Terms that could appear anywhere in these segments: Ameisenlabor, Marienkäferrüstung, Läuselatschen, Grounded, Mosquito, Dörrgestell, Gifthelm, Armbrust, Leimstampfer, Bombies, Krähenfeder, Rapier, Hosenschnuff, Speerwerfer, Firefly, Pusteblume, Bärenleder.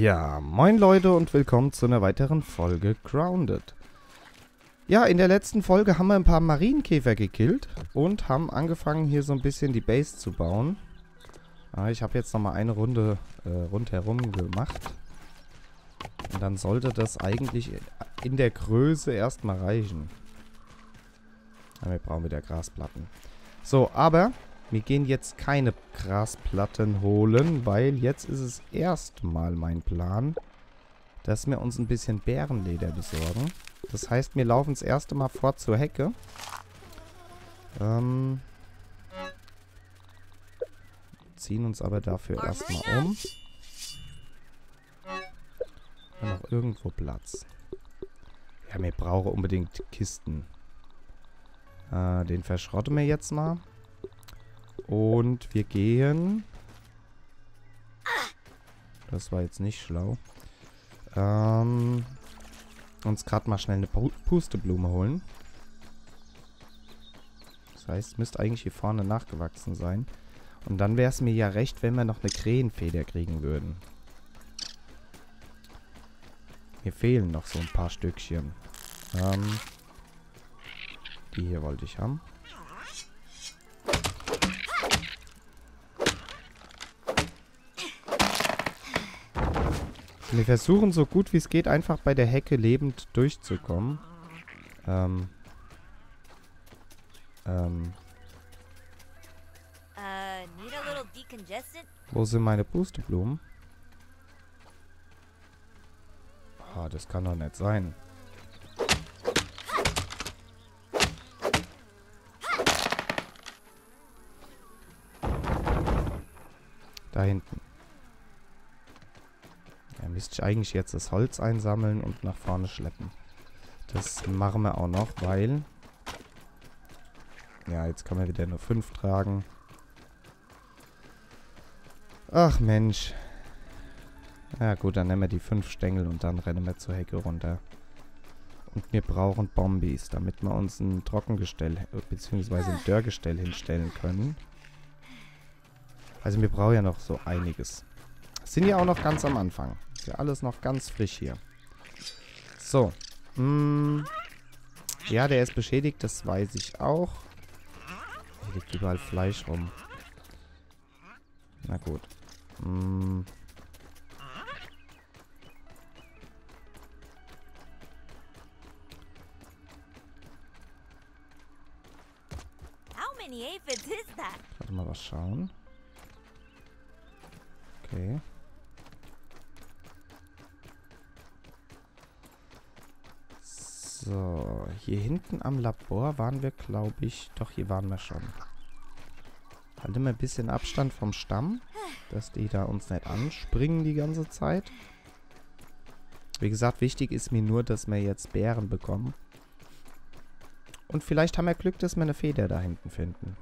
Ja, moin Leute und willkommen zu einer weiteren Folge Grounded. Ja, in der letzten Folge haben wir ein paar Marienkäfer gekillt und haben angefangen, hier so ein bisschen die Base zu bauen. Ich habe jetzt nochmal eine Runde rundherum gemacht. Und dann sollte das eigentlich in der Größe erstmal reichen. Ja, wir brauchen wieder Grasplatten. So, aber wir gehen jetzt keine Grasplatten holen, weil jetzt ist es erstmal mein Plan, dass wir uns ein bisschen Bärenleder besorgen. Das heißt, wir laufen das erste Mal fort zur Hecke. Ziehen uns aber dafür erstmal um. Haben noch irgendwo Platz. Ja, wir brauchen unbedingt Kisten. Den verschrotten wir jetzt mal. Und wir gehen... Das war jetzt nicht schlau. Uns gerade mal schnell eine Pusteblume holen. Das heißt, müsste eigentlich hier vorne nachgewachsen sein. Und dann wäre es mir ja recht, wenn wir noch eine Krähenfeder kriegen würden. Mir fehlen noch so ein paar Stückchen. Die hier wollte ich haben. Wir versuchen so gut wie es geht einfach bei der Hecke lebend durchzukommen. Wo sind meine Pusteblumen? Ah, das kann doch nicht sein. Da hinten. Müsste ich eigentlich jetzt das Holz einsammeln und nach vorne schleppen. Das machen wir auch noch, weil... Ja, jetzt kann man wieder nur 5 tragen. Ach Mensch. Ja gut, dann nehmen wir die 5 Stängel und dann rennen wir zur Hecke runter. Und wir brauchen Bombies, damit wir uns ein Trockengestell bzw. ein Dörrgestell hinstellen können. Also wir brauchen ja noch so einiges. Sind ja auch noch ganz am Anfang. Ist ja alles noch ganz frisch hier. So. Ja, der ist beschädigt, das weiß ich auch. Hier liegt überall Fleisch rum. Na gut. Warte mal, was schauen. Okay. So, hier hinten am Labor waren wir, glaube ich... Doch, hier waren wir schon. Halt immer ein bisschen Abstand vom Stamm, dass die da uns nicht anspringen die ganze Zeit. Wie gesagt, wichtig ist mir nur, dass wir jetzt Bären bekommen. Und vielleicht haben wir Glück, dass wir eine Feder da hinten finden.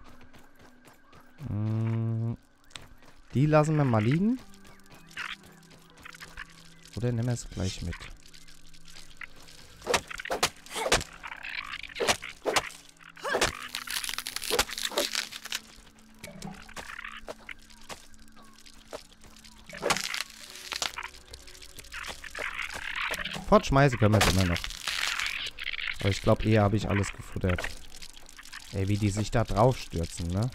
Die lassen wir mal liegen. Oder nehmen wir es gleich mit. Fortschmeißen können wir es immer noch. Aber ich glaube, eher habe ich alles gefuttert. Ey, wie die sich da drauf stürzen, ne?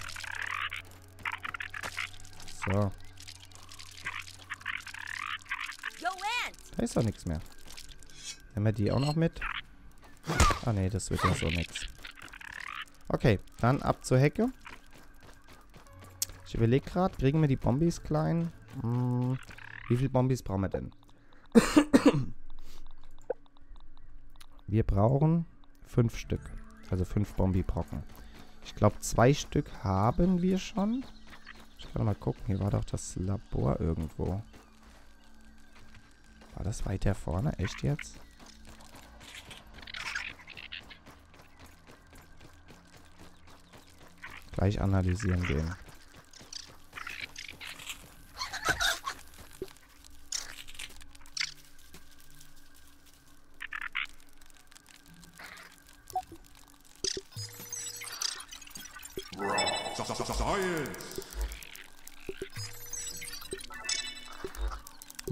So. Da ist doch nichts mehr. Nehmen wir die auch noch mit? Ah ne, das wird ja so nichts. Okay, dann ab zur Hecke. Ich überlege gerade, kriegen wir die Bombies klein? Wie viele Bombies brauchen wir denn? Wir brauchen 5 Stück. Also 5 Bombibrocken. Ich glaube, 2 Stück haben wir schon. Ich kann mal gucken. Hier war doch das Labor irgendwo. War das weiter vorne? Echt jetzt? Gleich analysieren gehen.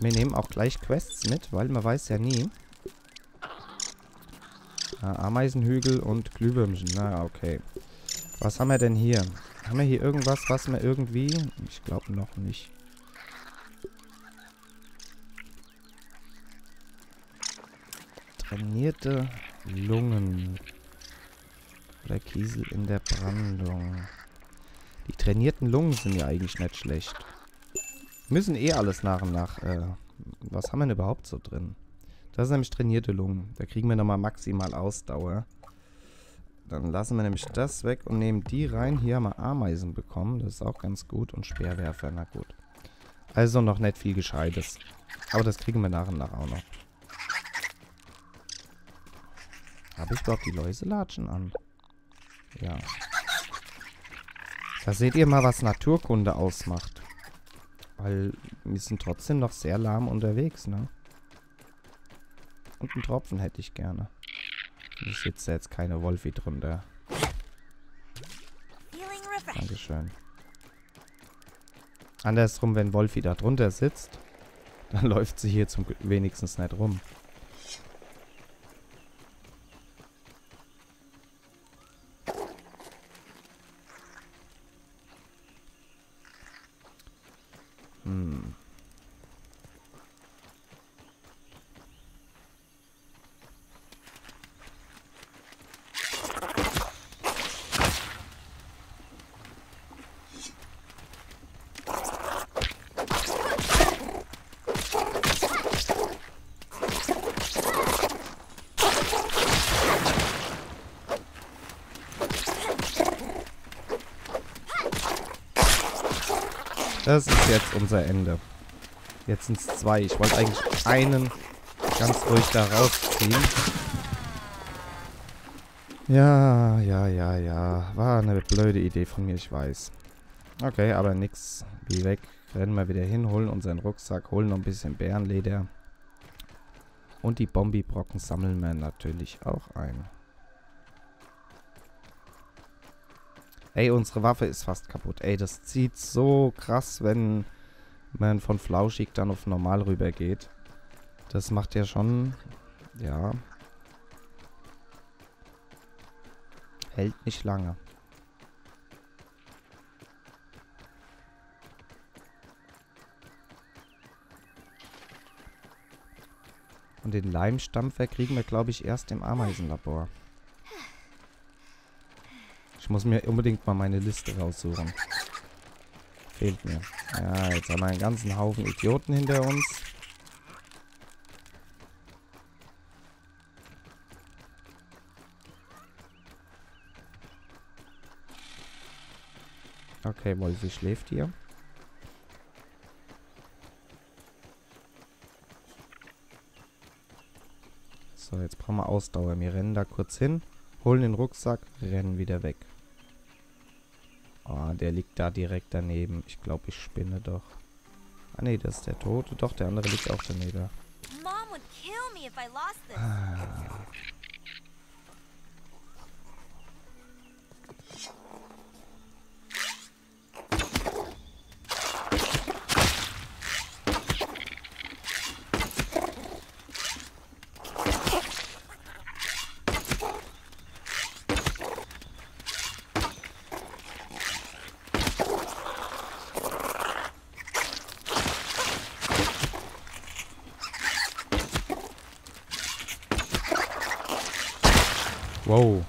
Wir nehmen auch gleich Quests mit, weil man weiß ja nie. Ameisenhügel und Glühwürmchen. Na, okay. Was haben wir denn hier? Haben wir hier irgendwas, was wir irgendwie... Ich glaube noch nicht. Trainierte Lungen. Oder Kiesel in der Brandung. Die trainierten Lungen sind ja eigentlich nicht schlecht. Müssen eh alles nach und nach... was haben wir denn überhaupt so drin? Das sind nämlich trainierte Lungen. Da kriegen wir nochmal maximal Ausdauer. Dann lassen wir nämlich das weg und nehmen die rein. Hier haben wir Ameisen bekommen. Das ist auch ganz gut. Und Speerwerfer, na gut. Also noch nicht viel Gescheites. Aber das kriegen wir nach und nach auch noch. Habe ich überhaupt die Läuselatschen an? Ja. Da seht ihr mal, was Naturkunde ausmacht. Weil wir sind trotzdem noch sehr lahm unterwegs, ne? Und einen Tropfen hätte ich gerne. Ich sitze jetzt keine Wolfi drunter. Dankeschön. Andersrum, wenn Wolfi da drunter sitzt, dann läuft sie hier zum wenigstens nicht rum. Das ist jetzt unser Ende. Jetzt sind es zwei. Ich wollte eigentlich einen ganz ruhig da rausziehen. Ja. War eine blöde Idee von mir, ich weiß. Okay, aber nix. Wie weg. Rennen wir wieder hin, holen unseren Rucksack, holen noch ein bisschen Bärenleder. Und die Bombiebrocken sammeln wir natürlich auch ein. Ey, unsere Waffe ist fast kaputt. Ey, das zieht so krass, wenn man von flauschig dann auf normal rüber geht. Das macht ja schon... Ja. Hält nicht lange. Und den Leimstampfer kriegen wir, glaube ich, erst im Ameisenlabor. Ich muss mir unbedingt mal meine Liste raussuchen. Fehlt mir. Ja, jetzt haben wir einen ganzen Haufen Idioten hinter uns. Okay, Wolfi schläft hier. So, jetzt brauchen wir Ausdauer. Wir rennen da kurz hin, holen den Rucksack, rennen wieder weg. Ah, der liegt da direkt daneben. Ich glaube, ich spinne doch. Ah, nee, das ist der Tote. Doch, der andere liegt auch daneben. Ah. Wow.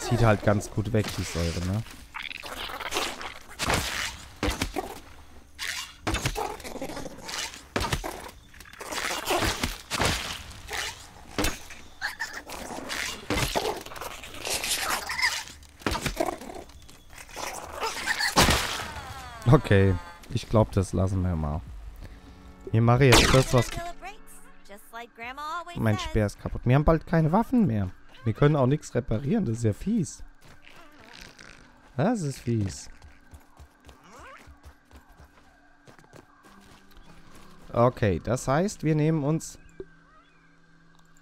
Zieht halt ganz gut weg, die Säure, ne? Okay. Ich glaube, das lassen wir mal. Wir machen jetzt das, was... Mein Speer ist kaputt. Wir haben bald keine Waffen mehr. Wir können auch nichts reparieren, das ist ja fies. Das ist fies. Okay, das heißt, wir nehmen uns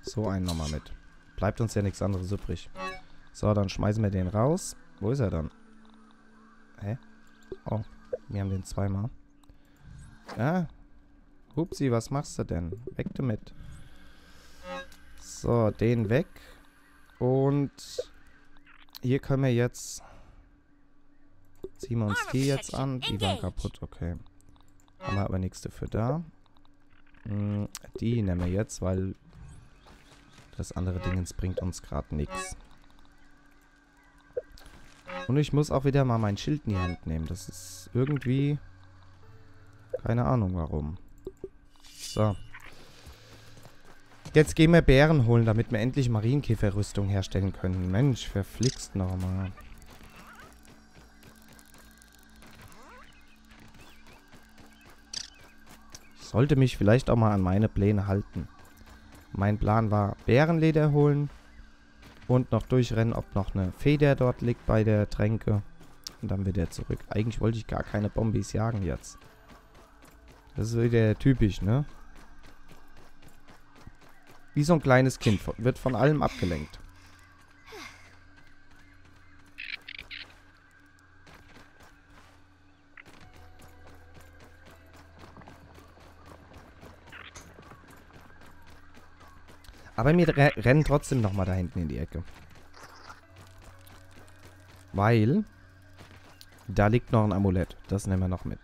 so einen nochmal mit. Bleibt uns ja nichts anderes übrig. So, dann schmeißen wir den raus. Wo ist er dann? Hä? Oh, wir haben den zweimal. Ja, Upsi, was machst du denn? Weg damit. So, den weg. Und hier können wir jetzt... Ziehen wir uns die jetzt an. Die waren kaputt, okay. Haben wir aber nichts dafür da. Die nehmen wir jetzt, weil das andere Dingens bringt uns gerade nichts. Und ich muss auch wieder mal mein Schild in die Hand nehmen. Das ist irgendwie... Keine Ahnung warum. So. Jetzt gehen wir Bären holen, damit wir endlich Marienkäferrüstung herstellen können. Mensch, verflixt nochmal. Ich sollte mich vielleicht auch mal an meine Pläne halten. Mein Plan war, Bärenleder holen und noch durchrennen, ob noch eine Feder dort liegt bei der Tränke. Und dann wieder zurück. Eigentlich wollte ich gar keine Bombies jagen jetzt. Das ist wieder typisch, ne? Wie so ein kleines Kind. Wird von allem abgelenkt. Aber wir rennen trotzdem nochmal da hinten in die Ecke. Weil da liegt noch ein Amulett. Das nehmen wir noch mit.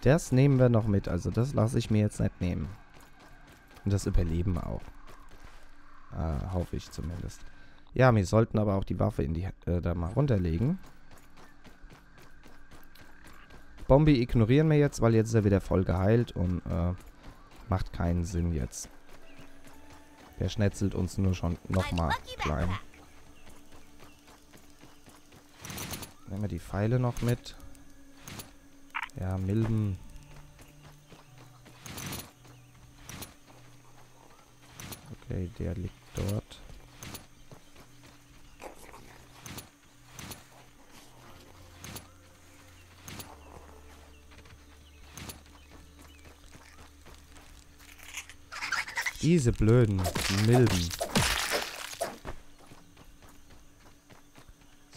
Das nehmen wir noch mit. Also das lasse ich mir jetzt nicht nehmen. Und das Überleben auch. Hoffe ich zumindest. Ja, wir sollten aber auch die Waffe in die, da mal runterlegen. Bombi ignorieren wir jetzt, weil jetzt ist er wieder voll geheilt und macht keinen Sinn jetzt. Der schnetzelt uns nur schon nochmal klein. Nehmen wir die Pfeile noch mit. Ja, Milben. Okay, der liegt dort. Diese blöden Milben.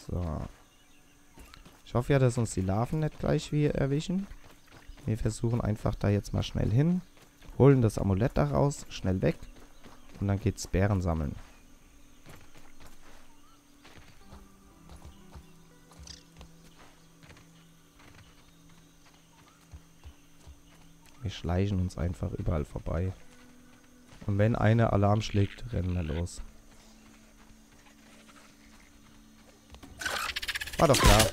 So. Ich hoffe ja, dass uns die Larven nicht gleich wieder erwischen. Wir versuchen einfach da jetzt mal schnell hin. Holen das Amulett da raus, schnell weg. Und dann geht's Bären sammeln. Wir schleichen uns einfach überall vorbei. Und wenn einer Alarm schlägt, rennen wir los. War doch klar.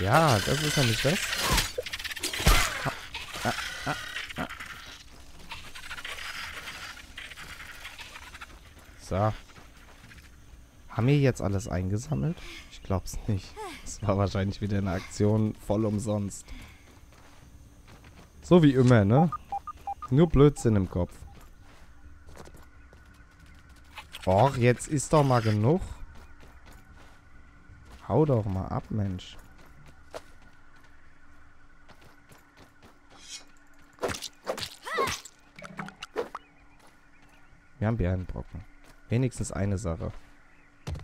Ja, das ist ja nicht das. So. Haben wir jetzt alles eingesammelt? Ich glaub's nicht. Es war wahrscheinlich wieder eine Aktion voll umsonst. So wie immer, ne? Nur Blödsinn im Kopf. Och, jetzt ist doch mal genug. Hau doch mal ab, Mensch. Wir haben Bärenbrocken. Wenigstens eine Sache.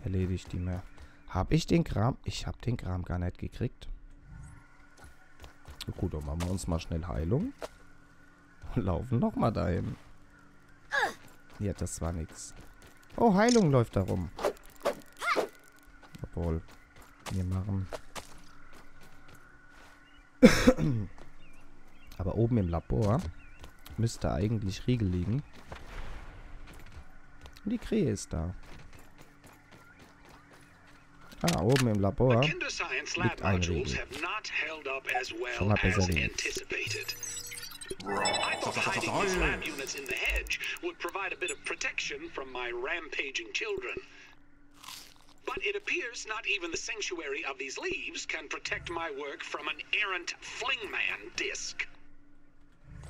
Erledigt die mehr. Hab ich den Kram? Ich hab den Kram gar nicht gekriegt. Gut, dann machen wir uns mal schnell Heilung. Und laufen nochmal dahin. Ja, das war nix. Oh, Heilung läuft da rum. Obwohl, wir machen. Aber oben im Labor müsste eigentlich Riegel liegen. Die Krähe ist da. Ah, oben im Labor liegt ein Riegel. Schon mal besser liegen.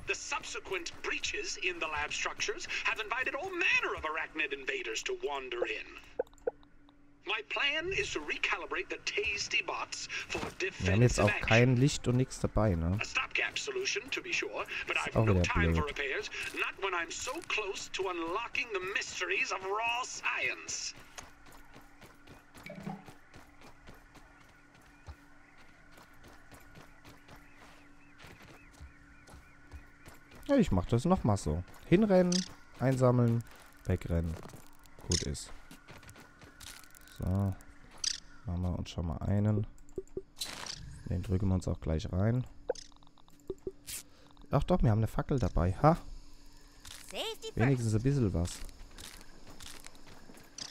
The subsequent breaches in the lab structures have invited all manner of arachnid invaders to wander in. My plan is to recalibrate the tasty bots for defensive action. Wir haben jetzt auch kein Licht und nichts dabei, ne? A stopgap solution to be sure, but I've no time for repairs, not when I'm so close to unlocking the mysteries of raw science. Ja, ich mach das nochmal so. Hinrennen, einsammeln, wegrennen. Gut ist. So. Machen wir uns schon mal einen. Den drücken wir uns auch gleich rein. Ach doch, wir haben eine Fackel dabei. Ha! Wenigstens ein bisschen was.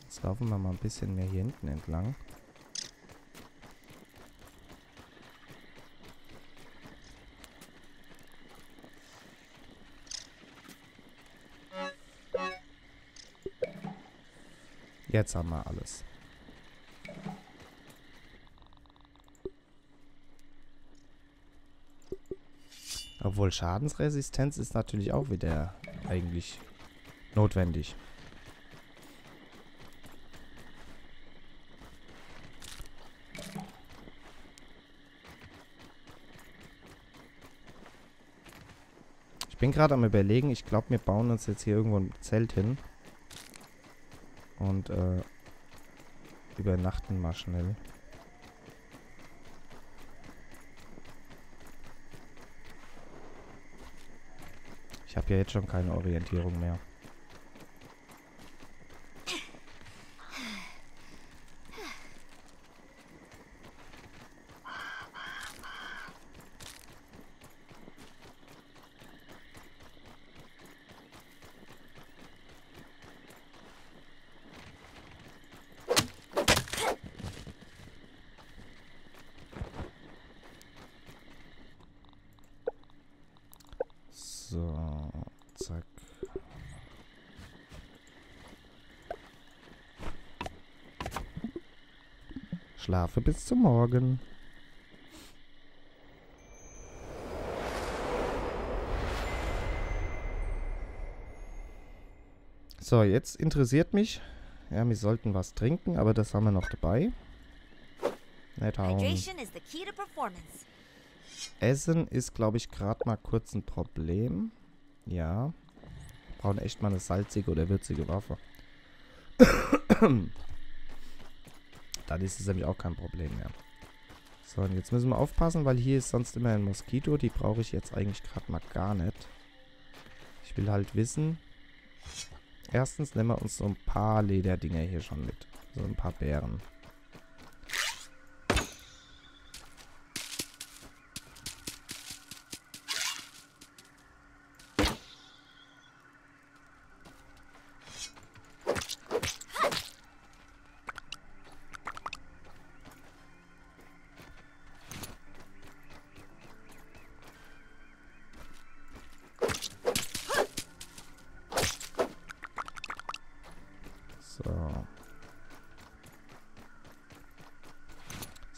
Jetzt laufen wir mal ein bisschen mehr hier hinten entlang. Jetzt haben wir alles. Obwohl Schadensresistenz ist natürlich auch wieder eigentlich notwendig. Ich bin gerade am Überlegen. Ich glaube, wir bauen uns jetzt hier irgendwo ein Zelt hin. Und übernachten mal schnell. Ich habe ja jetzt schon keine Orientierung mehr. So, zack. Schlafe bis zum Morgen. So, jetzt interessiert mich. Ja, wir sollten was trinken, aber das haben wir noch dabei. Nicht hauen. Essen ist, glaube ich, gerade mal kurz ein Problem. Ja. Wir brauchen echt mal eine salzige oder würzige Waffe. Dann ist es nämlich auch kein Problem mehr. So, und jetzt müssen wir aufpassen, weil hier ist sonst immer ein Mosquito. Die brauche ich jetzt eigentlich gerade mal gar nicht. Ich will halt wissen. Erstens nehmen wir uns so ein paar Lederdinger hier schon mit. So ein paar Bären.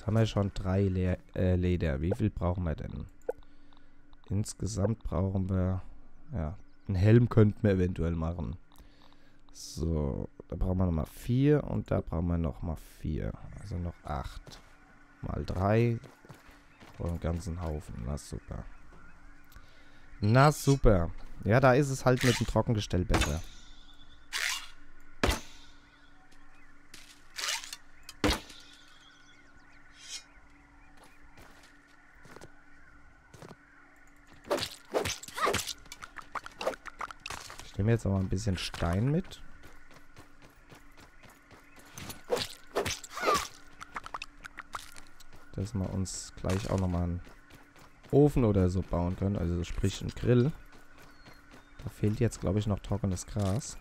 Haben wir schon 3 Leder. Wie viel brauchen wir denn? Insgesamt brauchen wir... Ja, einen Helm könnten wir eventuell machen. So, da brauchen wir nochmal 4 und da brauchen wir nochmal 4. Also noch 8. Mal 3. Brauchen einen ganzen Haufen. Na super. Na super. Ja, da ist es halt mit dem Trockengestell besser. Ich nehme jetzt aber ein bisschen Stein mit. Dass wir uns gleich auch nochmal einen Ofen oder so bauen können. Also sprich einen Grill. Da fehlt jetzt, glaube ich, noch trockenes Gras.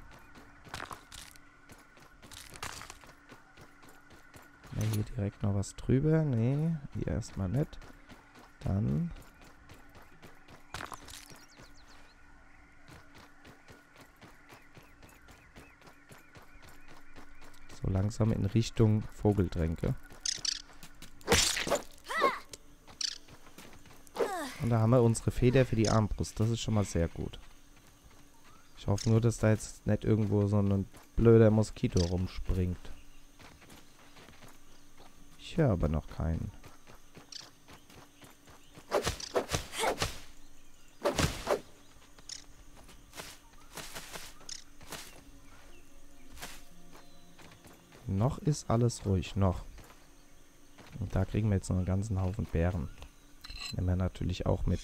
Ja, hier direkt noch was drüber. Nee, hier erstmal nicht. Dann... langsam in Richtung Vogeltränke. Und da haben wir unsere Feder für die Armbrust. Das ist schon mal sehr gut. Ich hoffe nur, dass da jetzt nicht irgendwo so ein blöder Mosquito rumspringt. Ich höre aber noch keinen. Noch ist alles ruhig, noch. Und da kriegen wir jetzt noch einen ganzen Haufen Bären. Nehmen wir natürlich auch mit.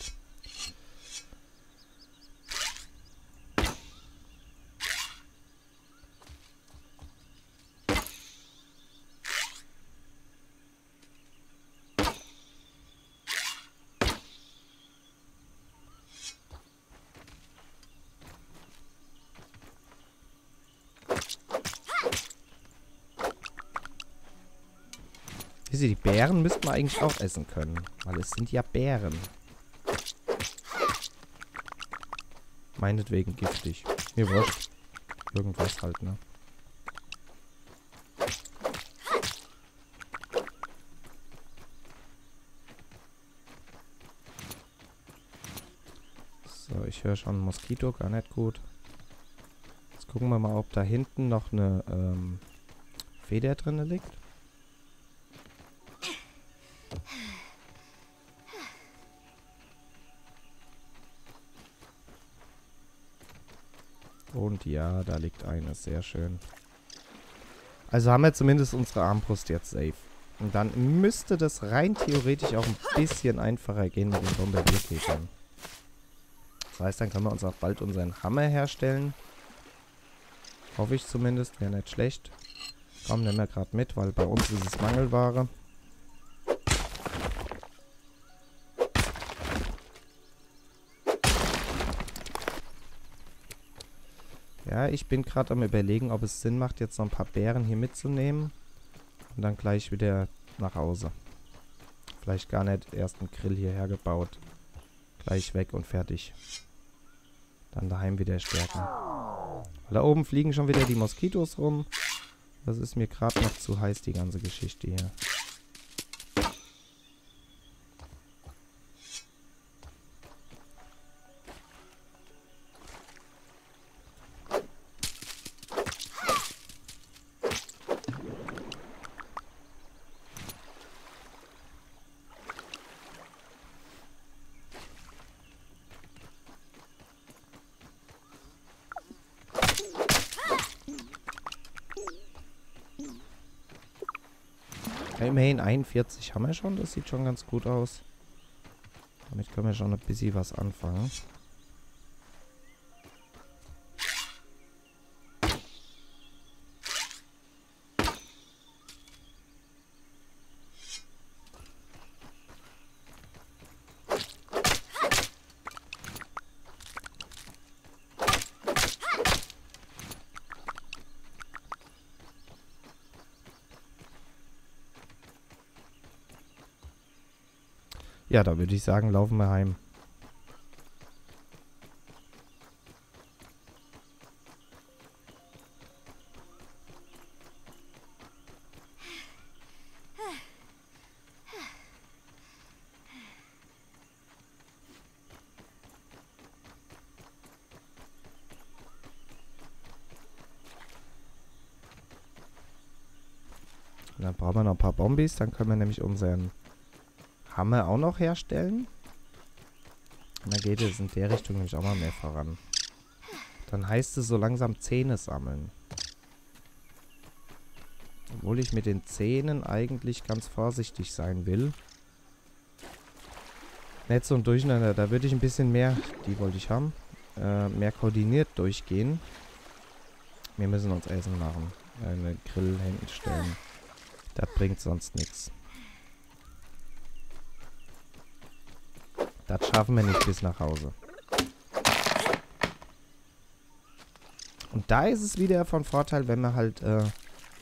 Wisst ihr, die Bären müssten wir eigentlich auch essen können. Weil es sind ja Bären. Meinetwegen giftig. Mir wurscht. Irgendwas halt, ne? So, ich höre schon Mosquito, gar nicht gut. Jetzt gucken wir mal, ob da hinten noch eine Feder drin liegt. Und ja, da liegt eine. Sehr schön. Also haben wir zumindest unsere Armbrust jetzt safe. Und dann müsste das rein theoretisch auch ein bisschen einfacher gehen mit den Bombardierkäfern. Das heißt, dann können wir uns auch bald unseren Hammer herstellen. Hoffe ich zumindest. Wäre nicht schlecht. Komm, nehmen wir gerade mit, weil bei uns ist es Mangelware. Ja, ich bin gerade am Überlegen, ob es Sinn macht, jetzt noch ein paar Bären hier mitzunehmen. Und dann gleich wieder nach Hause. Vielleicht gar nicht erst einen Grill hierher gebaut. Gleich weg und fertig. Dann daheim wieder stärken. Da oben fliegen schon wieder die Moskitos rum. Das ist mir gerade noch zu heiß, die ganze Geschichte hier. Immerhin 41 haben wir schon. Das sieht schon ganz gut aus. Damit können wir schon ein bisschen was anfangen. Ja, da würde ich sagen, laufen wir heim. Und dann brauchen wir noch ein paar Bombies, dann können wir nämlich unseren Hammer auch noch herstellen. Und dann geht es in der Richtung nämlich auch mal mehr voran. Dann heißt es so langsam Zähne sammeln. Obwohl ich mit den Zähnen eigentlich ganz vorsichtig sein will. Nicht so ein Durcheinander. Da würde ich ein bisschen mehr, die wollte ich haben, mehr koordiniert durchgehen. Wir müssen uns Essen machen. Einen Grill hinstellen. Das bringt sonst nichts. Das schaffen wir nicht bis nach Hause. Und da ist es wieder von Vorteil, wenn man halt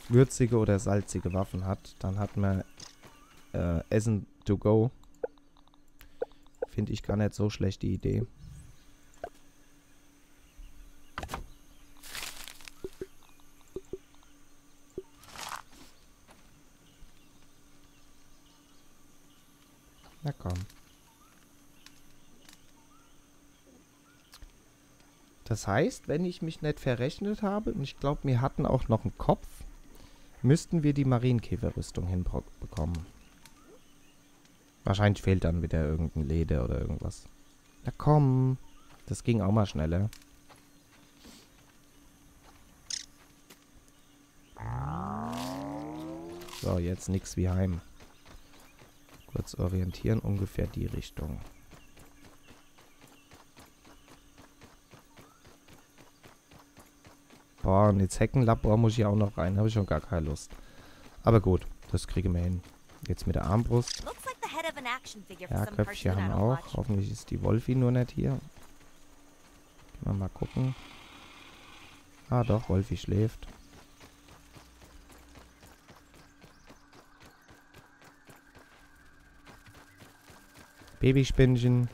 würzige oder salzige Waffen hat. Dann hat man Essen to go. Finde ich gar nicht so schlecht die Idee. Na komm. Das heißt, wenn ich mich nicht verrechnet habe, und ich glaube, wir hatten auch noch einen Kopf, müssten wir die Marienkäferrüstung hinbekommen. Wahrscheinlich fehlt dann wieder irgendein Leder oder irgendwas. Na komm, das ging auch mal schneller. So, jetzt nix wie heim. Kurz orientieren, ungefähr die Richtung. Boah, und jetzt Heckenlabor muss ich auch noch rein. Habe ich schon gar keine Lust. Aber gut, das kriege ich hin. Jetzt mit der Armbrust. Ja, Köpfchen haben wir auch. Hoffentlich ist die Wolfi nur nicht hier. Können wir mal gucken. Ah doch, Wolfi schläft. Babyspinnchen.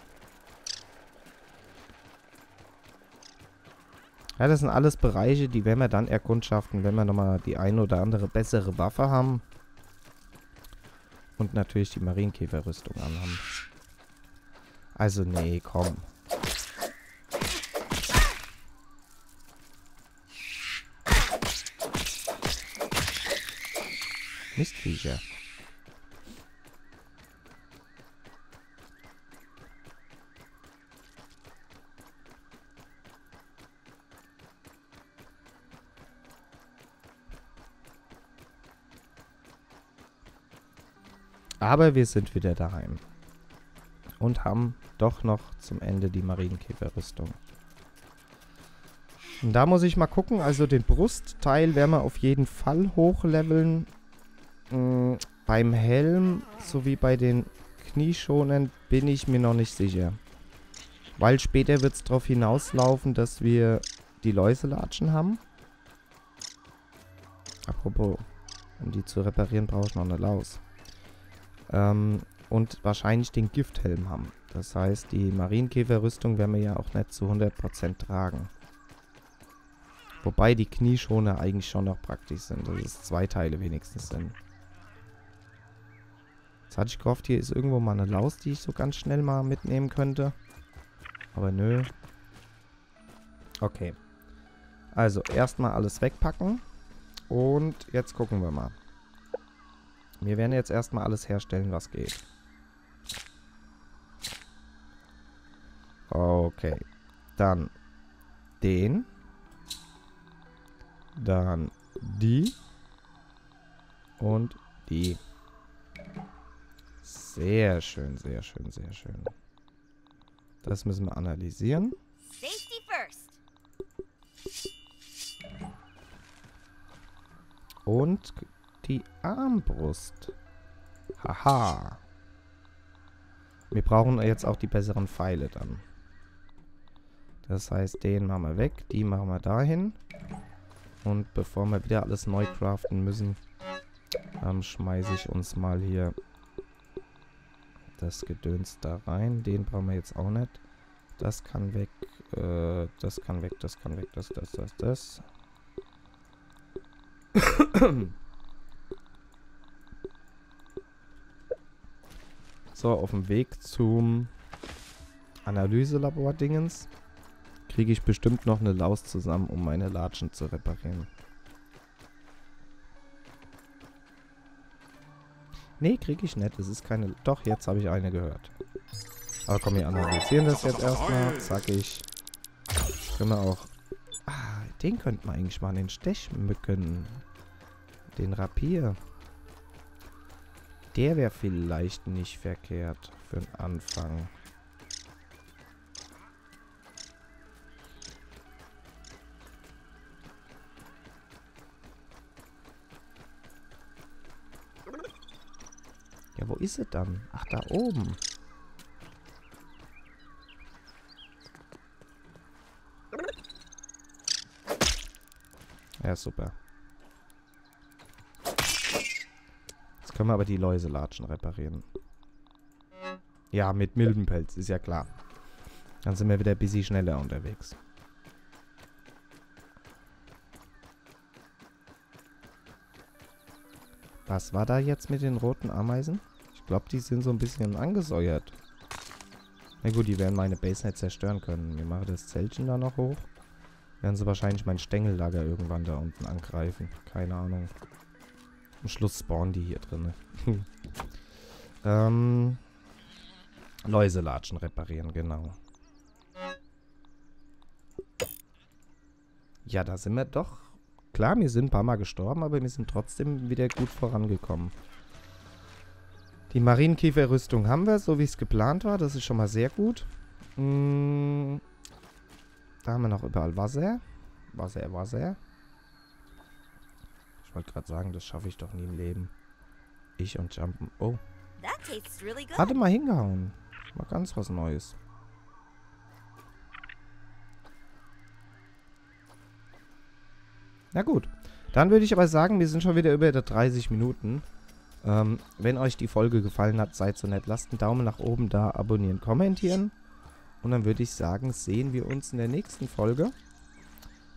Ja, das sind alles Bereiche, die werden wir dann erkundschaften, wenn wir nochmal die eine oder andere bessere Waffe haben. Und natürlich die Marienkäferrüstung anhaben. Also, nee, komm. Mistviecher. Aber wir sind wieder daheim. Und haben doch noch zum Ende die Marienkäferrüstung. Und da muss ich mal gucken. Also den Brustteil werden wir auf jeden Fall hochleveln. Beim Helm sowie bei den Knieschonern bin ich mir noch nicht sicher. Weil später wird es darauf hinauslaufen, dass wir die Läuselatschen haben. Apropos, um die zu reparieren, brauche ich noch eine Laus. Und wahrscheinlich den Gifthelm haben. Das heißt, die Marienkäferrüstung werden wir ja auch nicht zu 100% tragen. Wobei die Knieschoner eigentlich schon noch praktisch sind. Dass es zwei Teile wenigstens sind. Jetzt hatte ich gehofft, hier ist irgendwo mal eine Laus, die ich so ganz schnell mal mitnehmen könnte. Aber nö. Okay. Also, erstmal alles wegpacken. Und jetzt gucken wir mal. Wir werden jetzt erstmal alles herstellen, was geht. Okay. Dann den. Dann die. Und die. Sehr schön, sehr schön, sehr schön. Das müssen wir analysieren. Safety first. Und die Armbrust. Haha. Wir brauchen jetzt auch die besseren Pfeile dann. Das heißt, den machen wir weg. Die machen wir dahin. Und bevor wir wieder alles neu craften müssen, schmeiße ich uns mal hier das Gedöns da rein. Den brauchen wir jetzt auch nicht. Das kann weg. Das kann weg, das kann weg, das. So, auf dem Weg zum Analyselabor-Dingens kriege ich bestimmt noch eine Laus zusammen, um meine Latschen zu reparieren. Nee, kriege ich nicht. Es ist keine... Doch, jetzt habe ich eine gehört. Aber komm, wir analysieren das jetzt erstmal. Sag ich. Können wir auch... Ah, den könnten wir eigentlich mal an den Stechmücken. Den Rapier. Der wäre vielleicht nicht verkehrt für den Anfang. Ja, wo ist sie dann? Ach, da oben. Ja, super. Jetzt können wir aber die Läuselatschen reparieren. Ja, mit Milbenpelz, ist ja klar. Dann sind wir wieder ein bisschen schneller unterwegs. Was war da jetzt mit den roten Ameisen? Ich glaube, die sind so ein bisschen angesäuert. Na gut, die werden meine Base nicht zerstören können. Wir machen das Zeltchen da noch hoch. Werden sie wahrscheinlich mein Stängellager irgendwann da unten angreifen. Keine Ahnung. Am Schluss spawnen die hier drin. Läuselatschen reparieren, genau. Ja, da sind wir doch. Klar, wir sind ein paar Mal gestorben, aber wir sind trotzdem wieder gut vorangekommen. Die Marienkäferrüstung haben wir, so wie es geplant war. Das ist schon mal sehr gut. Da haben wir noch überall Wasser. Wasser, Wasser. Ich wollte gerade sagen, das schaffe ich doch nie im Leben. Ich und Jumpen. Oh. Hatte mal hingehauen. Mal ganz was Neues. Na gut, dann würde ich aber sagen, wir sind schon wieder über 30 Minuten. Wenn euch die Folge gefallen hat, seid so nett, lasst einen Daumen nach oben da, abonnieren, kommentieren. Und dann würde ich sagen, sehen wir uns in der nächsten Folge.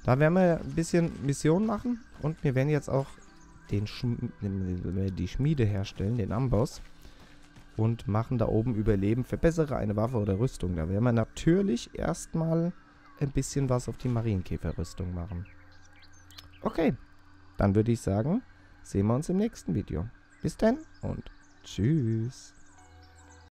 Da werden wir ein bisschen Mission machen und wir werden jetzt auch die Schmiede herstellen, den Amboss. Und machen da oben Überleben, verbessere eine Waffe oder Rüstung. Da werden wir natürlich erstmal ein bisschen was auf die Marienkäferrüstung machen. Okay, dann würde ich sagen, sehen wir uns im nächsten Video. Bis dann und tschüss.